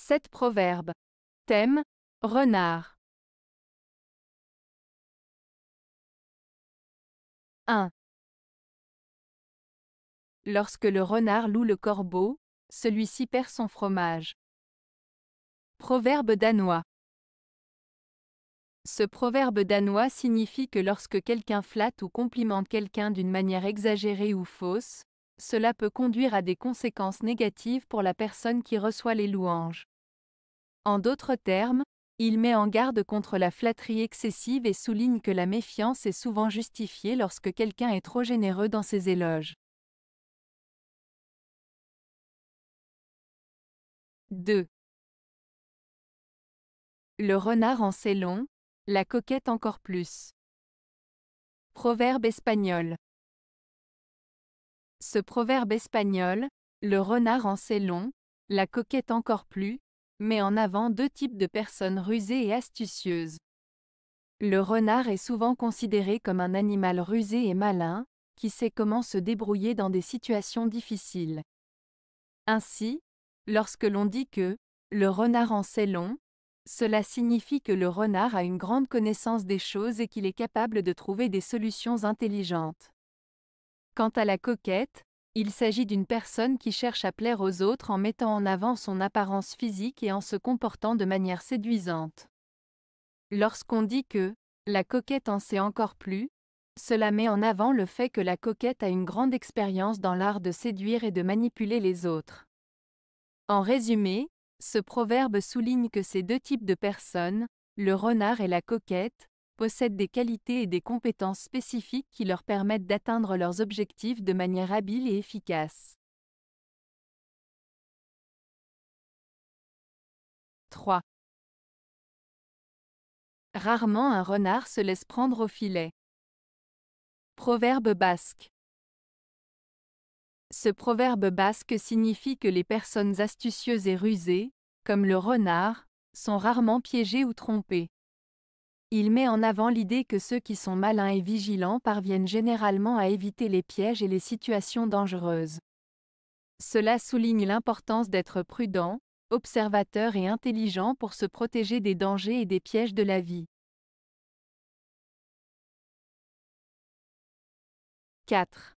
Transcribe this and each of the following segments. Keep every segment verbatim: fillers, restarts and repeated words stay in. sept proverbes. Thème : Renard. un. Lorsque le renard loue le corbeau, celui-ci perd son fromage. Proverbe danois. Ce proverbe danois signifie que lorsque quelqu'un flatte ou complimente quelqu'un d'une manière exagérée ou fausse, cela peut conduire à des conséquences négatives pour la personne qui reçoit les louanges. En d'autres termes, il met en garde contre la flatterie excessive et souligne que la méfiance est souvent justifiée lorsque quelqu'un est trop généreux dans ses éloges. deux. Le renard en sait long, la coquette encore plus. Proverbe espagnol. Ce proverbe espagnol, le renard en sait long, la coquette encore plus, met en avant deux types de personnes rusées et astucieuses. Le renard est souvent considéré comme un animal rusé et malin, qui sait comment se débrouiller dans des situations difficiles. Ainsi, lorsque l'on dit que « le renard en sait long », cela signifie que le renard a une grande connaissance des choses et qu'il est capable de trouver des solutions intelligentes. Quant à la coquette, il s'agit d'une personne qui cherche à plaire aux autres en mettant en avant son apparence physique et en se comportant de manière séduisante. Lorsqu'on dit que « la coquette en sait encore plus », cela met en avant le fait que la coquette a une grande expérience dans l'art de séduire et de manipuler les autres. En résumé, ce proverbe souligne que ces deux types de personnes, le renard et la coquette, possèdent des qualités et des compétences spécifiques qui leur permettent d'atteindre leurs objectifs de manière habile et efficace. trois. Rarement un renard se laisse prendre au filet. Proverbe basque. Ce proverbe basque signifie que les personnes astucieuses et rusées, comme le renard, sont rarement piégées ou trompées. Il met en avant l'idée que ceux qui sont malins et vigilants parviennent généralement à éviter les pièges et les situations dangereuses. Cela souligne l'importance d'être prudent, observateur et intelligent pour se protéger des dangers et des pièges de la vie. quatre.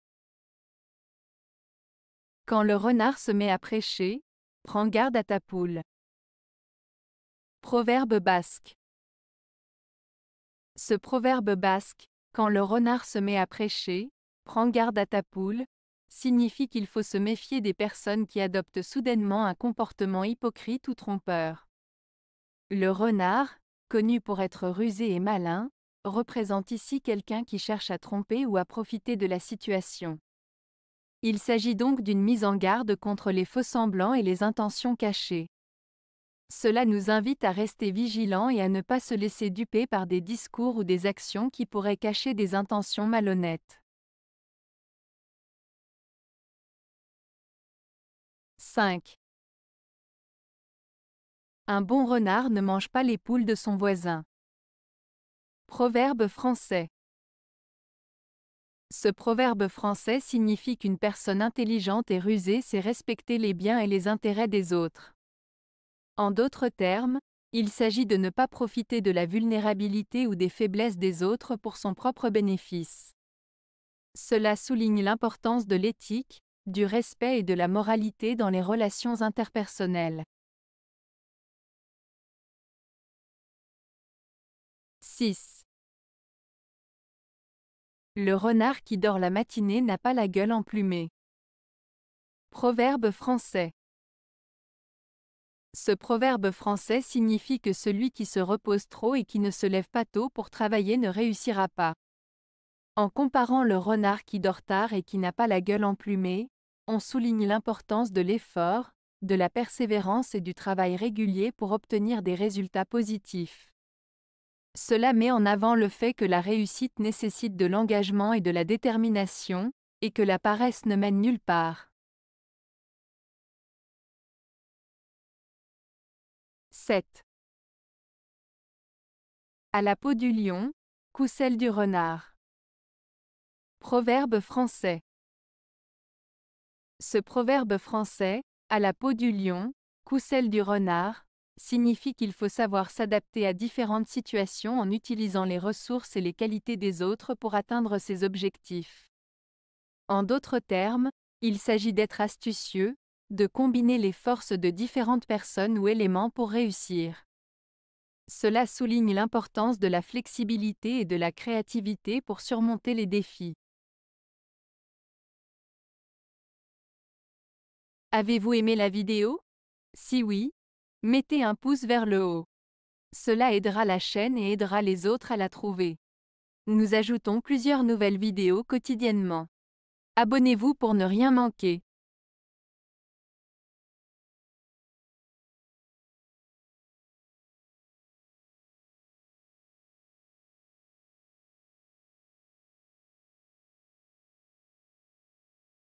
Quand le renard se met à prêcher, prends garde à ta poule. Proverbe basque. Ce proverbe basque, quand le renard se met à prêcher, prends garde à ta poule, signifie qu'il faut se méfier des personnes qui adoptent soudainement un comportement hypocrite ou trompeur. Le renard, connu pour être rusé et malin, représente ici quelqu'un qui cherche à tromper ou à profiter de la situation. Il s'agit donc d'une mise en garde contre les faux-semblants et les intentions cachées. Cela nous invite à rester vigilants et à ne pas se laisser duper par des discours ou des actions qui pourraient cacher des intentions malhonnêtes. cinq. Un bon renard ne mange pas les poules de son voisin. Proverbe français. Ce proverbe français signifie qu'une personne intelligente et rusée sait respecter les biens et les intérêts des autres. En d'autres termes, il s'agit de ne pas profiter de la vulnérabilité ou des faiblesses des autres pour son propre bénéfice. Cela souligne l'importance de l'éthique, du respect et de la moralité dans les relations interpersonnelles. six. Le renard qui dort la matinée n'a pas la gueule emplumée. Proverbe français. Ce proverbe français signifie que celui qui se repose trop et qui ne se lève pas tôt pour travailler ne réussira pas. En comparant le renard qui dort tard et qui n'a pas la gueule emplumée, on souligne l'importance de l'effort, de la persévérance et du travail régulier pour obtenir des résultats positifs. Cela met en avant le fait que la réussite nécessite de l'engagement et de la détermination, et que la paresse ne mène nulle part. sept. À la peau du lion, coud celle du renard. Proverbe français. Ce proverbe français, à la peau du lion, Couselle du renard signifie qu'il faut savoir s'adapter à différentes situations en utilisant les ressources et les qualités des autres pour atteindre ses objectifs. En d'autres termes, il s'agit d'être astucieux, de combiner les forces de différentes personnes ou éléments pour réussir. Cela souligne l'importance de la flexibilité et de la créativité pour surmonter les défis. Avez-vous aimé la vidéo? Si oui, mettez un pouce vers le haut. Cela aidera la chaîne et aidera les autres à la trouver. Nous ajoutons plusieurs nouvelles vidéos quotidiennement. Abonnez-vous pour ne rien manquer.